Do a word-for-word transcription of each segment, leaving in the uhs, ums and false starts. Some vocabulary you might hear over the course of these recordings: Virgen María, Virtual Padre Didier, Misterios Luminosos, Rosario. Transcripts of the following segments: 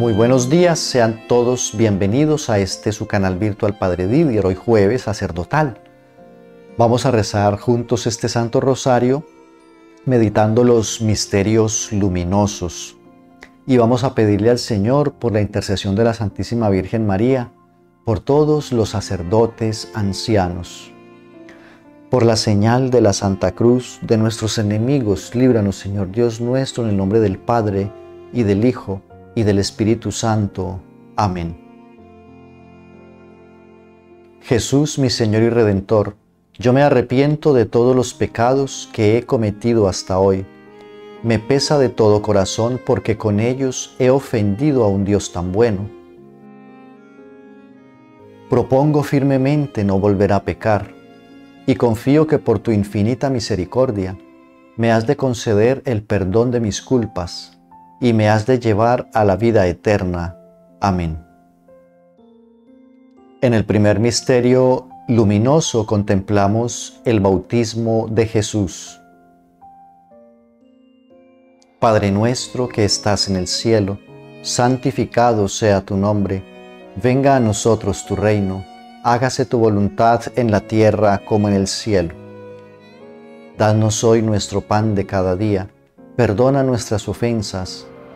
Muy buenos días, sean todos bienvenidos a este su canal Virtual Padre Didier, hoy jueves sacerdotal. Vamos a rezar juntos este Santo Rosario, meditando los misterios luminosos. Y vamos a pedirle al Señor, por la intercesión de la Santísima Virgen María, por todos los sacerdotes ancianos. Por la señal de la Santa Cruz de nuestros enemigos, líbranos, Señor Dios nuestro, en el nombre del Padre, y del Hijo, y del Espíritu Santo. Amén. Jesús, mi Señor y Redentor, yo me arrepiento de todos los pecados que he cometido hasta hoy. Me pesa de todo corazón porque con ellos he ofendido a un Dios tan bueno. Propongo firmemente no volver a pecar y confío que por tu infinita misericordia me has de conceder el perdón de mis culpas y me has de llevar a la vida eterna. Amén. En el primer misterio luminoso contemplamos el bautismo de Jesús. Padre nuestro que estás en el cielo, santificado sea tu nombre. Venga a nosotros tu reino. Hágase tu voluntad en la tierra como en el cielo. Danos hoy nuestro pan de cada día. Perdona nuestras ofensas,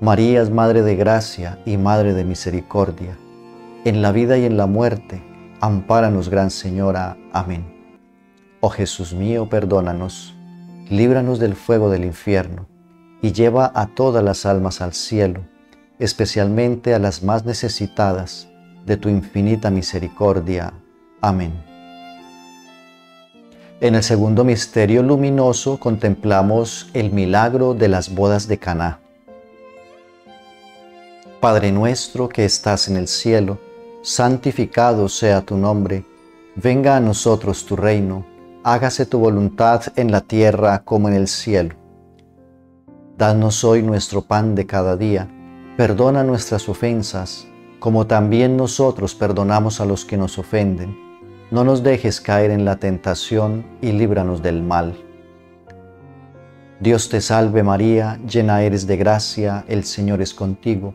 María es Madre de gracia y Madre de misericordia. En la vida y en la muerte, ampáranos, Gran Señora. Amén. Oh Jesús mío, perdónanos, líbranos del fuego del infierno, y lleva a todas las almas al cielo, especialmente a las más necesitadas de tu infinita misericordia. Amén. En el segundo misterio luminoso contemplamos el milagro de las bodas de Caná. Padre nuestro que estás en el cielo, santificado sea tu nombre. Venga a nosotros tu reino. Hágase tu voluntad en la tierra como en el cielo. Danos hoy nuestro pan de cada día. Perdona nuestras ofensas, como también nosotros perdonamos a los que nos ofenden. No nos dejes caer en la tentación y líbranos del mal. Dios te salve María, llena eres de gracia, el Señor es contigo.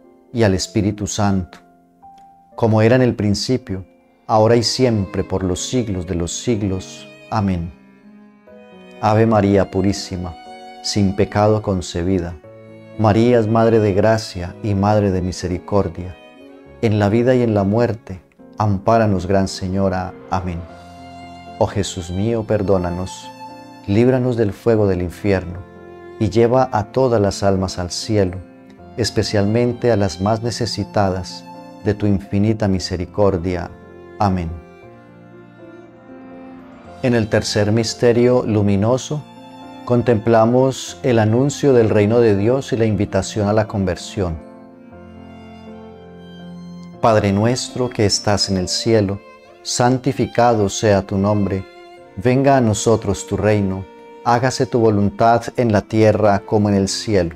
y al Espíritu Santo, como era en el principio, ahora y siempre, por los siglos de los siglos. Amén. Ave María purísima, sin pecado concebida, María es Madre de gracia y Madre de misericordia. en la vida y en la muerte, ampáranos, Gran Señora. Amén. Oh Jesús mío, perdónanos, líbranos del fuego del infierno y lleva a todas las almas al cielo, especialmente a las más necesitadas de tu infinita misericordia. Amén. En el tercer misterio luminoso, contemplamos el anuncio del reino de Dios y la invitación a la conversión. Padre nuestro que estás en el cielo, santificado sea tu nombre. Venga a nosotros tu reino. Hágase tu voluntad en la tierra como en el cielo.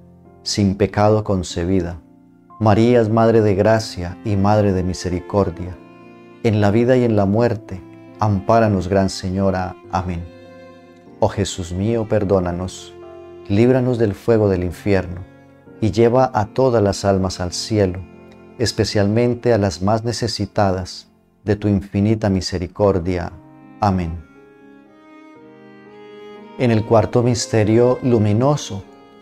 sin pecado concebida. María es Madre de gracia y Madre de misericordia. En la vida y en la muerte, ampáranos, Gran Señora. Amén. Oh Jesús mío, perdónanos, líbranos del fuego del infierno y lleva a todas las almas al cielo, especialmente a las más necesitadas de tu infinita misericordia. Amén. En el cuarto misterio luminoso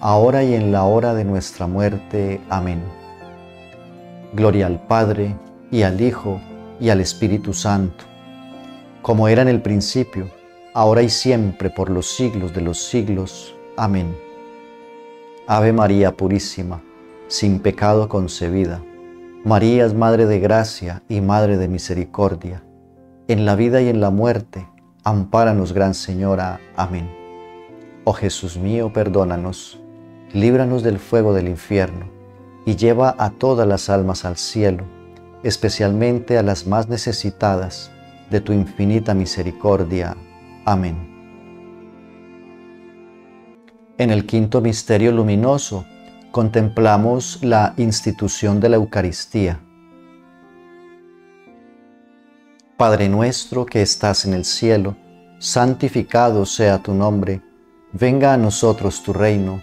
ahora y en la hora de nuestra muerte. Amén. Gloria al Padre, y al Hijo, y al Espíritu Santo, como era en el principio, ahora y siempre, por los siglos de los siglos. Amén. Ave María purísima, sin pecado concebida. María es Madre de gracia y Madre de misericordia. En la vida y en la muerte, ampáranos, Gran Señora. Amén. Oh Jesús mío, perdónanos. Líbranos del fuego del infierno y lleva a todas las almas al cielo, especialmente a las más necesitadas de tu infinita misericordia. Amén. En el quinto misterio luminoso contemplamos la institución de la Eucaristía. Padre nuestro que estás en el cielo, santificado sea tu nombre. Venga a nosotros tu reino.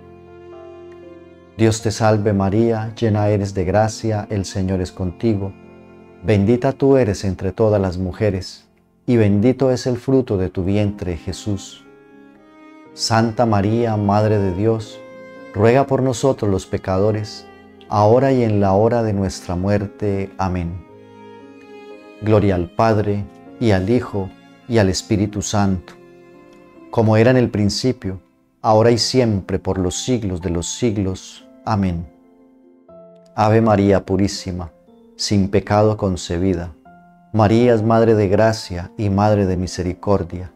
Dios te salve María, llena eres de gracia, el Señor es contigo. Bendita tú eres entre todas las mujeres, y bendito es el fruto de tu vientre, Jesús. Santa María, Madre de Dios, ruega por nosotros los pecadores, ahora y en la hora de nuestra muerte. Amén. Gloria al Padre, y al Hijo, y al Espíritu Santo, como era en el principio, ahora y siempre, por los siglos de los siglos. Amén. Ave María purísima, sin pecado concebida. María es Madre de gracia y Madre de misericordia.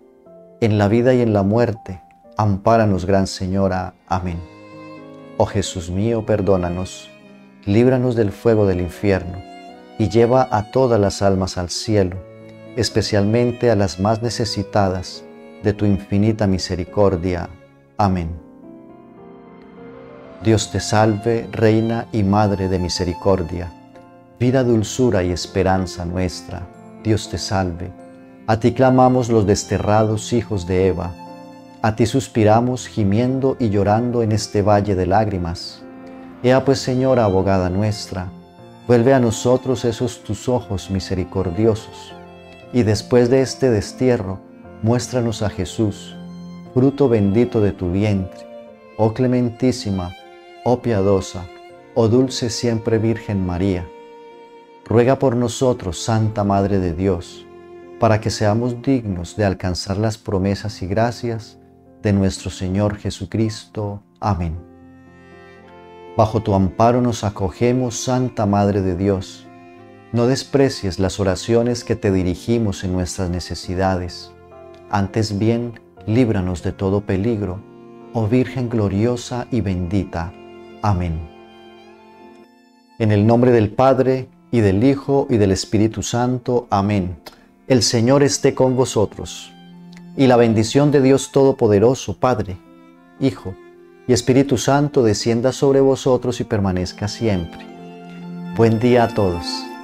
En la vida y en la muerte, ampáranos, Gran Señora. Amén. Oh Jesús mío, perdónanos, líbranos del fuego del infierno, y lleva a todas las almas al cielo, especialmente a las más necesitadas de tu infinita misericordia. Amén. Dios te salve, Reina y Madre de misericordia, vida, dulzura y esperanza nuestra. Dios te salve. A ti clamamos los desterrados hijos de Eva. A ti suspiramos gimiendo y llorando en este valle de lágrimas. Ea pues, Señora, abogada nuestra, vuelve a nosotros esos tus ojos misericordiosos, y después de este destierro, muéstranos a Jesús, fruto bendito de tu vientre. Oh clementísima, oh piadosa, oh dulce siempre Virgen María, ruega por nosotros, Santa Madre de Dios, para que seamos dignos de alcanzar las promesas y gracias de nuestro Señor Jesucristo. Amén. Bajo tu amparo nos acogemos, Santa Madre de Dios. No desprecies las oraciones que te dirigimos en nuestras necesidades. Antes bien, líbranos de todo peligro, oh Virgen gloriosa y bendita. Amén. En el nombre del Padre, y del Hijo, y del Espíritu Santo. Amén. El Señor esté con vosotros. Y la bendición de Dios Todopoderoso, Padre, Hijo y Espíritu Santo, descienda sobre vosotros y permanezca siempre. Buen día a todos.